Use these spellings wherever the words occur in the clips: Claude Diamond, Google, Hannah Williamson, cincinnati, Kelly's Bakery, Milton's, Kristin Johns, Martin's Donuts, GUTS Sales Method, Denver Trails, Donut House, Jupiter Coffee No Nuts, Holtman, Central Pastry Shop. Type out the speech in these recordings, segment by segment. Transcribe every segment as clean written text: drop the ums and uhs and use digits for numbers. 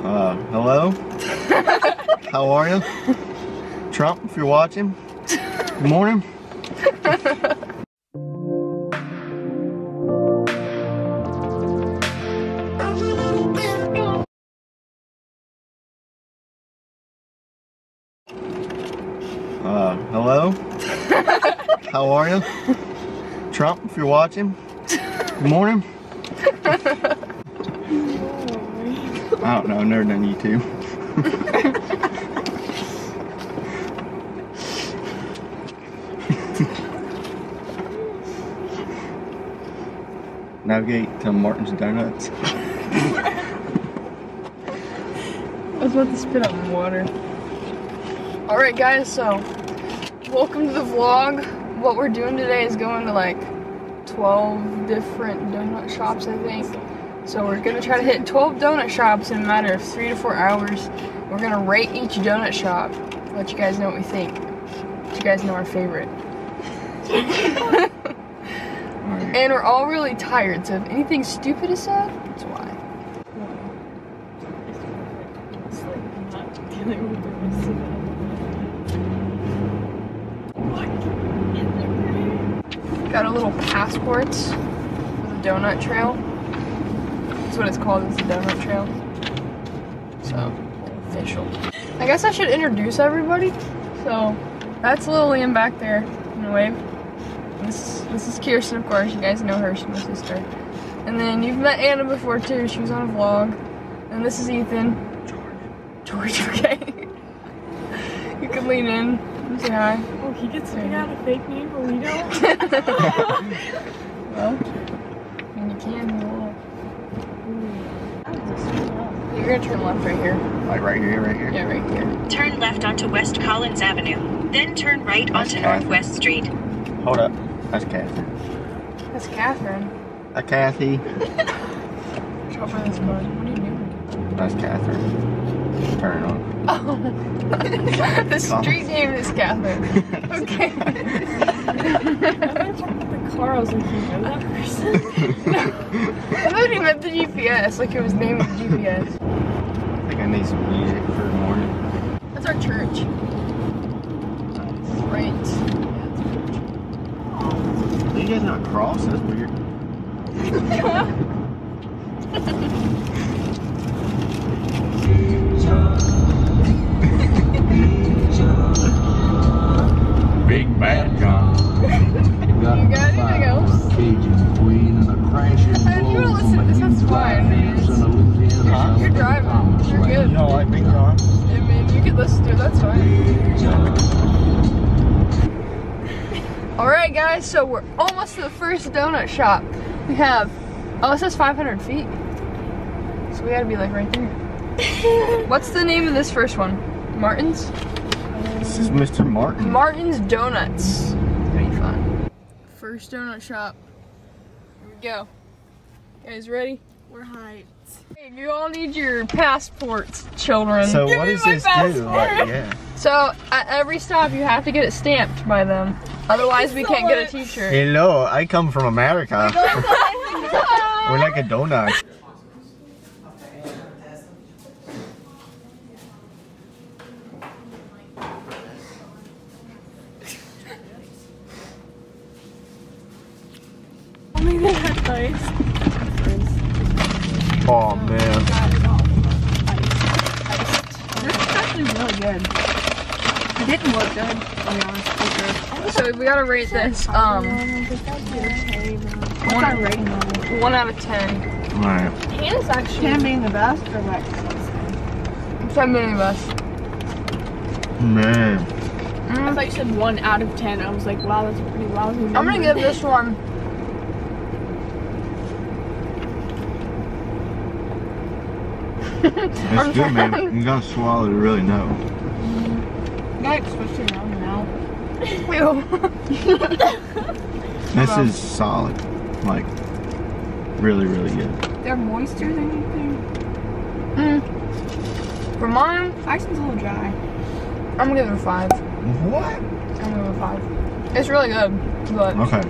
Hello? How are you? Trump, if you're watching, good morning. Hello? How are you? Trump, if you're watching, good morning. I don't know, I've never done YouTube. Navigate to Martin's Donuts. I was about to spit out water. Alright guys, so welcome to the vlog. What we're doing today is going to like 12 different donut shops, I think. So we're gonna try to hit 12 donut shops in a matter of 3 to 4 hours. We're gonna rate each donut shop, let you guys know what we think. Let you guys know our favorite. Right. And we're all really tired, so if anything stupid is said, that's why. It's like I'm not dealing with the rest of it. Got a little passports for the donut trail. That's what it's called, it's the Denver Trails. So, official. I guess I should introduce everybody. So, that's Lillian back there, in a wave. This is Kirsten, of course, you guys know her, she's my sister. And then you've met Anna before too, she was on a vlog. And this is Ethan. George, okay. You can lean in and say hi. Oh, he gets to out a fake name, but we don't. Well, I mean, you can. You're gonna turn left right here. Like right here, right here? Yeah, right here. Turn left onto West Collins Avenue, then turn right onto Northwest Street. Hold up. That's Catherine. That's Catherine. That's Kathy. Watch for this bud. What are you doing? That's Catherine. Turn it on. Oh. The street name is Catherine. Okay. The car, I was like, you know that person? No. I thought he meant the GPS, like it was named the GPS. I think I need some music for the morning. That's our church. Right. Yeah, that's our church. Oh. Are you guys not cross? That's weird. Big bad John. You got anything else? Cajun queen and a crashing blow from a huge right hand and a Louisiana. You're driving. You're good. You don't like Big John? I mean, you can listen to it. That's fine. Alright guys, so we're almost to the first donut shop. We have, oh, it says 500 feet. So we gotta be like right there. What's the name of this first one? Martin's? This is Mr. Martin. Martin's Donuts. Pretty fun. First donut shop. Here we go. You guys ready? We're hyped. Hey, you all need your passports, children. So give what does this do? Like, yeah. So at every stop you have to get it stamped by them. Otherwise we can't get a t-shirt. Hello, I come from America. We're like a donut. Oh man. This is actually really good. It didn't look good, to be honest. So we gotta rate this. One out of 10. Alright. And it's actually 10 being the best or like 10 being the best. Man. I thought you said 1 out of 10. I was like, wow, that's a pretty lousy number. I'm gonna give this one. 'It's good, man. You gotta swallow to really know. Like especially around the mouth. This is solid, like really, really good. They're moister than anything. For mine, Ison's a little dry. I'm gonna give it a 5. What? I'm gonna give it a 5. It's really good, but okay.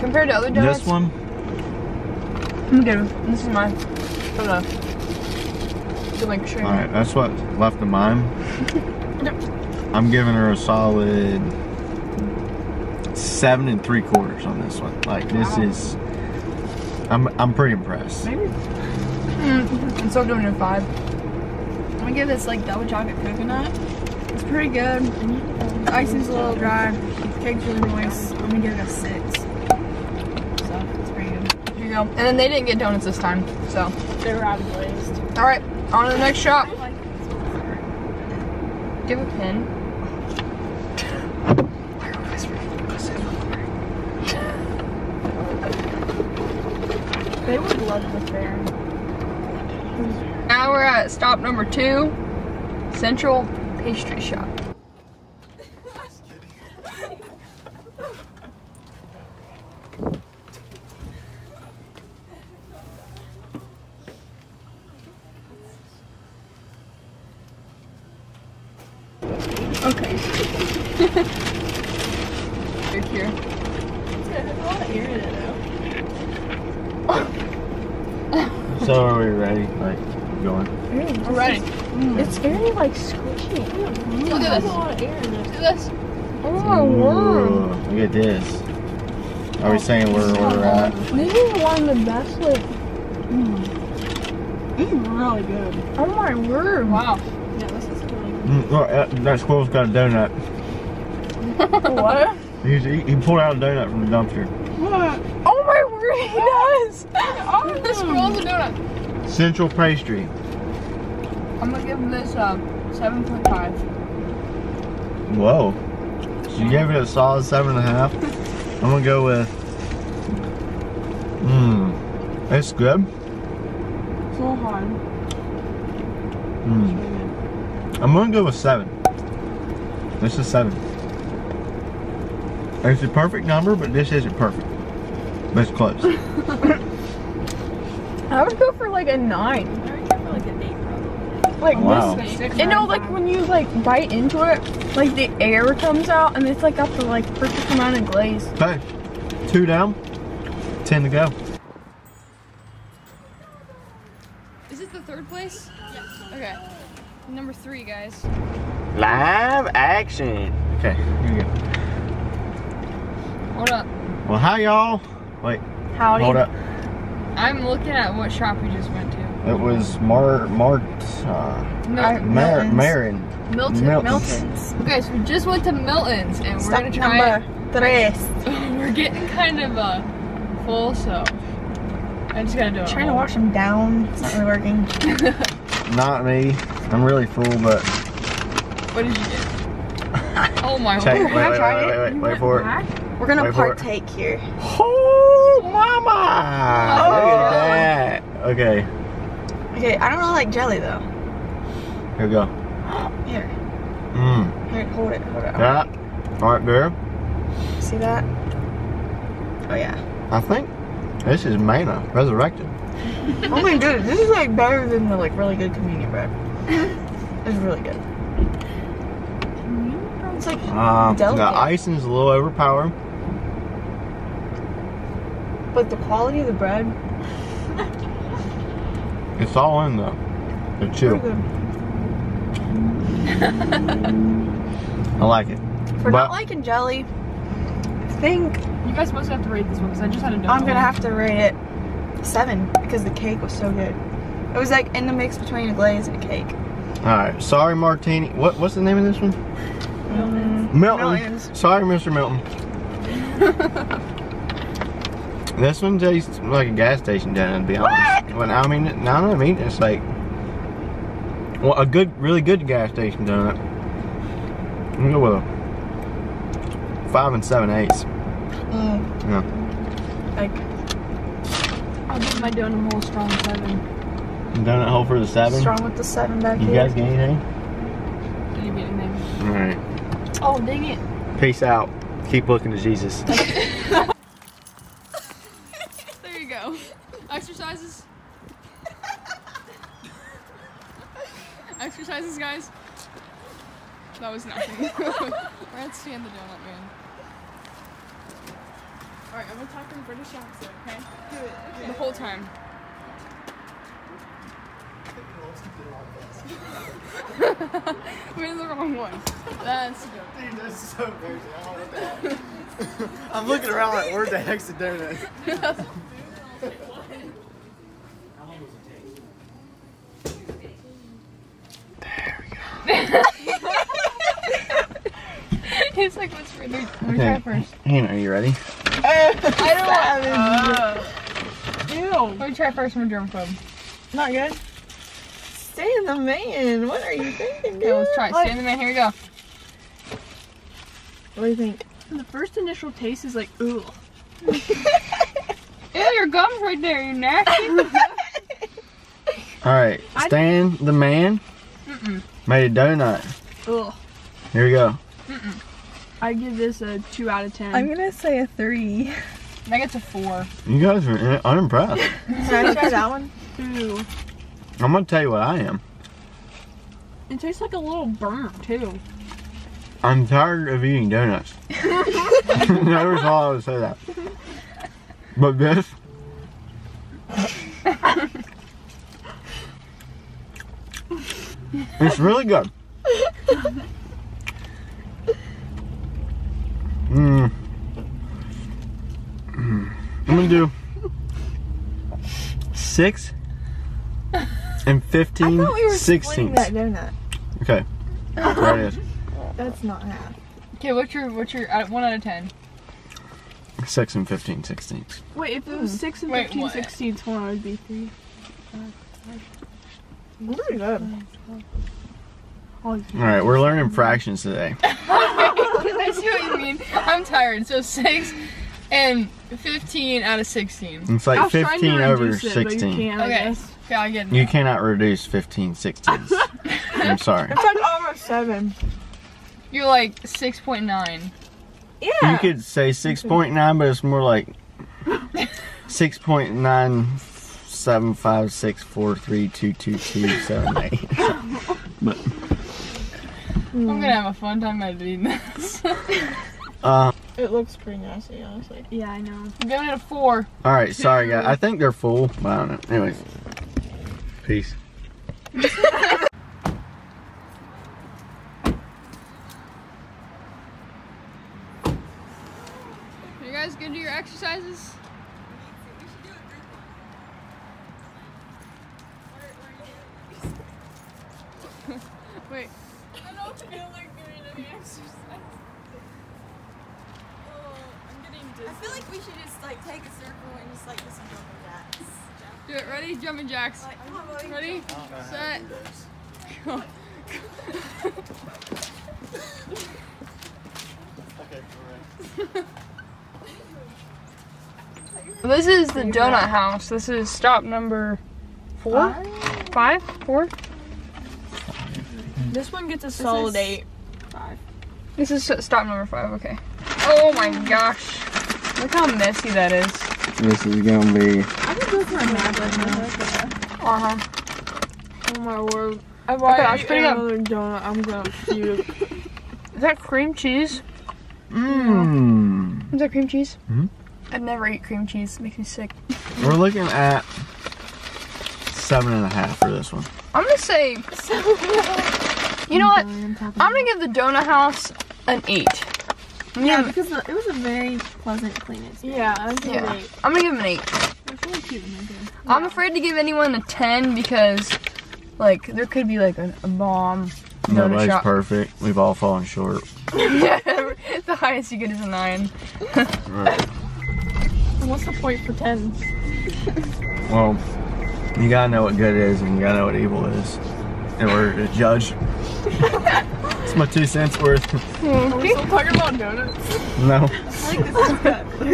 Compared to other donuts, this one. I'm gonna give it. This is mine. Hold on. to make sure. All right, that's what left of mine. I'm giving her a solid 7 3/4 on this one. Like this is, I'm pretty impressed. Maybe. I'm still doing a 5. I'm gonna give this like double chocolate coconut. It's pretty good. The icing's a little dry. The cake's really moist. I'm gonna give it a 6. So it's pretty good. There you go. And then they didn't get donuts this time, so they were out of the list. All right, on to the next shop. Do you have a pin? They would love the fair. Now we're at stop number 2, Central Pastry Shop. Okay. Right here. So are we ready? Like, going? We're ready. It's very like squishy. Look at this. Look at this. Oh, wow. Look at this. Are we saying where we're at? This is one of the best. Like, this is really good. Oh my word! Wow. Look, that squirrel's got a donut. What? He pulled out a donut from the dumpster. What? Oh my word, he does! Oh, this squirrel's a donut. Central Pastry. I'm gonna give this a 7.5. Whoa. So you gave it a solid 7.5. I'm gonna go with... It's good. It's a little hard. I'm gonna go with 7. This is 7. It's a perfect number, but this isn't perfect. But it's close. I would go for like a 9. I would go for like an 8 probably. Like this, you know, like when you like bite into it, like the air comes out and it's like got the like perfect amount of glaze. Okay, 2 down, 10 to go. Is this the 3rd place? Yeah. Okay. Number 3, guys. Live action. Okay, here we go. Hold up. Well, hi, y'all. Wait. Howdy. Hold up. I'm looking at what shop we just went to. It was Milton's. Okay, so we just went to Milton's, and we're going to try number 3. We're getting kind of full, so I just got to do it. Trying to wash them down. It's not really working. Not me. I'm really full, but... What did you do? Oh my word. Wait for it. We're gonna partake here. Oh, mama! Oh. Look at that. Okay. Okay, I don't really like jelly, though. Here we go. Here. Here, hold it. Hold it. Yeah. Right there. See that? Oh, yeah. I think this is Mana resurrected. Oh my goodness, this is like better than the like really good communion bread. It's really good. It's like delicate. The icing is a little overpowered. But the quality of the bread. It's all in though. It's chill. I like it. For not liking jelly, I think you guys must have to rate this one because I just had a donut. I'm gonna have to rate it 7 because the cake was so good. It was like in the mix between a glaze and a cake. Alright, sorry Martini. What's the name of this one? Milton. Sorry, Mr. Milton. This one tastes like a gas station donut, to be honest. What? When I mean it, now I mean it's like a good, really good gas station donut. I'm gonna go with a 5 7/8. Yeah. Like I'll give my donut hole a strong 7. Donut hole for the 7? Strong with the 7 back here. You guys get anything? I didn't get anything. Alright. Oh, dang it. Peace out. Keep looking to Jesus. There you go. Exercises. Exercises, guys. That was nothing. We're at Stan the Donut Man. Alright, I'm gonna talk in British accent, okay? Do it. Okay. The whole time. I'm in the wrong one. That's good. Dude, that's so embarrassing. I don't know what that. I'm looking around like, where the heck's the donut? There we go. He's like, what's for the trappers? Hannah, are you ready? I don't want to. Ew. We try first from germaphobe. Not good. Stay in the man. What are you thinking, dude? Okay, let's try. Stay in the man. Here we go. What do you think? The first initial taste is like, ooh. Ew, your gum's right there. You're nasty. All right. Stay in the man. Mm-mm. Made a donut. Ugh. Here we go. Mm-mm. I give this a 2 out of 10. I'm gonna say a 3. I get a 4. You guys are unimpressed. Can I try that one? Ooh. I'm gonna tell you what I am. It tastes like a little burnt too. I'm tired of eating donuts. I never thought I would say that. But this. It's really good. Mmm. I'm gonna do 6 and 15, I thought we were 16. That donut. Okay, there it is. That's not half. Okay, what's your 1 out of 10? 6 and 15/16. Wait, if it was 6 and 15/16, hold on, it would be 3, 5, 5. Really good. All right, we're learning fractions today. I see what you mean. I'm tired. So 6 and 15 out of 16. It's like 15 over 16. But you can't, okay. Yeah, I get it. You cannot reduce 15/16s. I'm sorry. It's like almost 7. You're like 6.9. Yeah. You could say 6.9, but it's more like 6.97564322278. But I'm gonna have a fun time editing this. It looks pretty nasty, honestly. Yeah, I know. I'm giving it a 4. Alright, sorry guys. I think they're full, but I don't know. Anyways. Peace. You guys gonna do your exercises? Wait. I don't feel like doing any exercises. I feel like we should just like take a circle and just like do some jumping jacks. Do it. Ready? Jumping jacks. Like, ready? Set. Go. Okay, this is the Donut House. This is stop number 4? 5? 4? This one gets a solid 8. 5. This is stop number 5, okay. Oh my gosh. Look how messy that is. This is gonna be. I can go for a nap right now. Oh my word. I've already eaten another donut. I'm gonna puke. Is that cream cheese? Mmm. Yeah. Is that cream cheese? Mm-hmm. I'd never eat cream cheese. It makes me sick. We're looking at 7.5 for this one. I'm gonna say. 7.5. You know what? I'm gonna give the Donut House an 8. Yeah, because it was a very pleasant clean experience. Yeah, I was gonna give it an 8. I'm gonna give it an 8. That's really cute. I'm afraid to give anyone a 10 because, like, there could be like a bomb. Nobody's perfect. We've all fallen short. Yeah, the highest you get is a 9. Right. What's the point for 10s? Well, you gotta know what good is and you gotta know what evil is in order to judge. It's my 2 cents worth. Are we still talking about donuts? No. I think this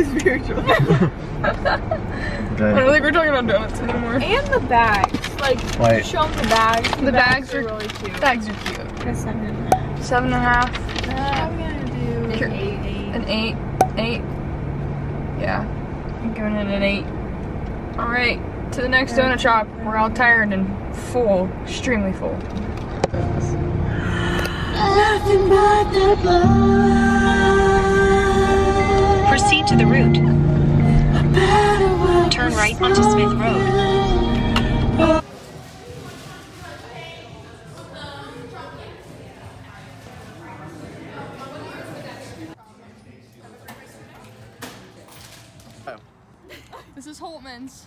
is good. Spiritual. Okay. I don't think we're talking about donuts anymore. And the bags. Like, show them the bags. The bags are really cute. Bags are cute. Okay, 7.5. 7.5. I'm gonna do an 8. 8. Yeah. I'm giving it an 8. Alright, to the next donut shop. We're all tired and full. Extremely full. Nothing but the blood. Proceed to the route. Turn right onto Smith Road. Holtman's.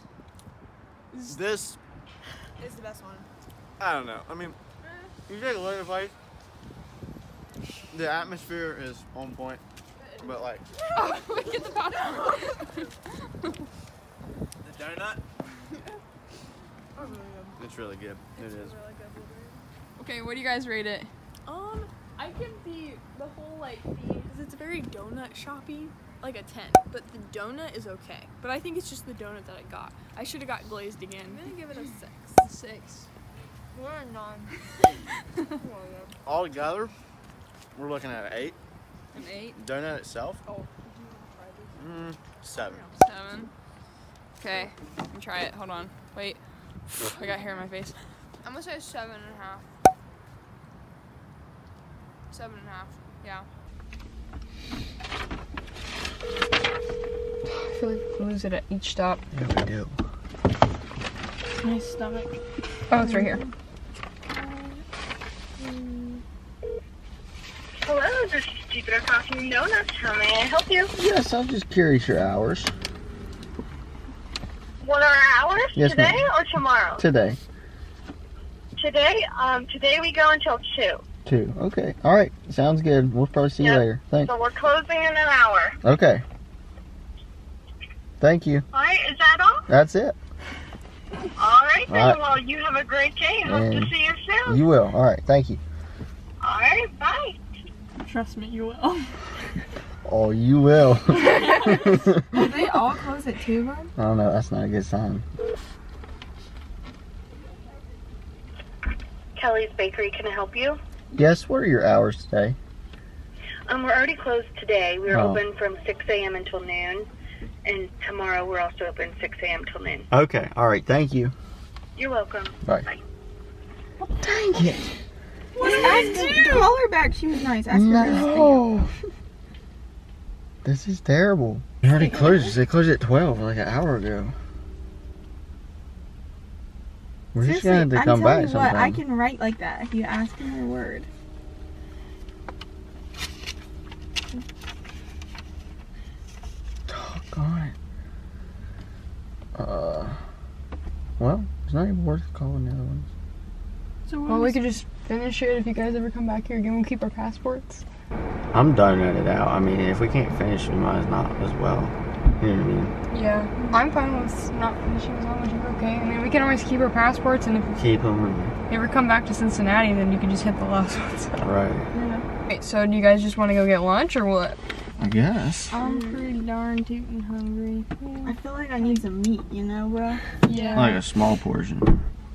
This is the best one. I don't know. I mean, you take a look at like the atmosphere is on point, but like. Oh, we get the popcorn. The donut. Oh, really good. It's really good. It is. Really good. Okay, what do you guys rate it? I give the whole like because it's very donut shoppy, like a 10. But the donut is okay. But I think it's just the donut that I got. I should have got glazed again. I'm gonna give it a 6. 6. We're a 9. All together, we're looking at an 8. An 8. Donut itself. Oh. 7. 7. Okay, I'm gonna try it. Hold on. Wait. I got hair in my face. I'm gonna say 7.5. 7.5, yeah. I feel like we lose it at each stop. Yeah, we do. It's my stomach. Oh, it's right here. Hello, this is Jupiter Coffee No Nuts. How may I help you? Yes, I'm just curious your hours. What are our hours? Yes, today or tomorrow? Today. Today we go until 2. 2. Okay. All right. Sounds good. We'll probably see you later. Thanks. So we're closing in an hour. Okay. Thank you. All right. Is that all? That's it. All right then. All right. Well, you have a great day. Hope to see you soon. You will. All right. Thank you. All right. Bye. Trust me, you will. Oh, you will. Will they all close at 2, Ron? I don't know. That's not a good sign. Kelly's Bakery. Can I help you? Yes, what are your hours today? We're already closed today. We're open from 6 a.m. until noon. And tomorrow we're also open 6 a.m. till noon. Okay. All right. Thank you. You're welcome. Bye. Bye. Well, dang it. What did I do? Call her back. She was nice. Ask her to This is terrible. It already closes. They closed at 12 like an hour ago. We're seriously, just gonna have to come back sometime. What, I can write like that if you ask me a word. Doggone it. Well, it's not even worth calling the other ones. So we could just finish it if you guys ever come back here again. We'll keep our passports. I'm donated out. I mean, if we can't finish, we might as not as well. You know what I mean? Yeah, I'm fine with not finishing as long as you're okay. I mean, we can always keep our passports, and if keep them. If you ever come back to Cincinnati, then you can just hit the last one. So. Right. Yeah. Wait, so do you guys just want to go get lunch or what? I guess. I'm pretty darn tootin' hungry. Yeah. I feel like I need some meat, you know, bro? Yeah. Like a small portion.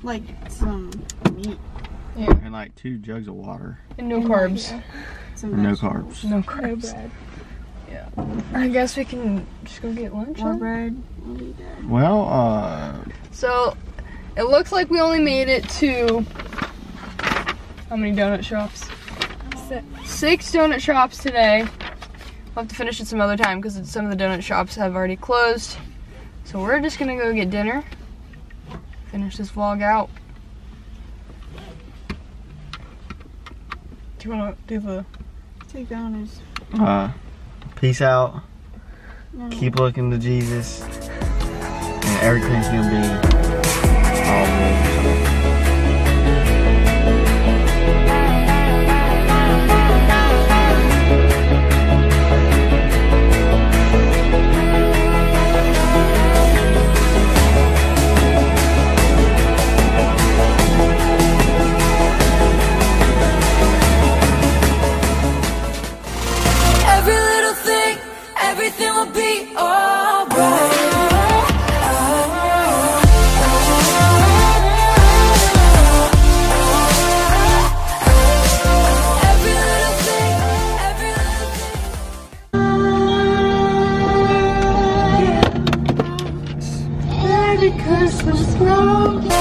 Like some meat. Yeah. And like 2 jugs of water. And no carbs. Yeah. No carbs. No carbs. No bread. Yeah. I guess we can just go get lunch. More bread. Well, so, it looks like we only made it to... How many donut shops? 6 donut shops today. We'll have to finish it some other time because some of the donut shops have already closed. So we're just going to go get dinner. Finish this vlog out. Do you want to do the... Take downers. Peace out. Keep looking to Jesus. And everything's going to be all good. Everything will be alright. Every little thing, every little thing. Because we're strong.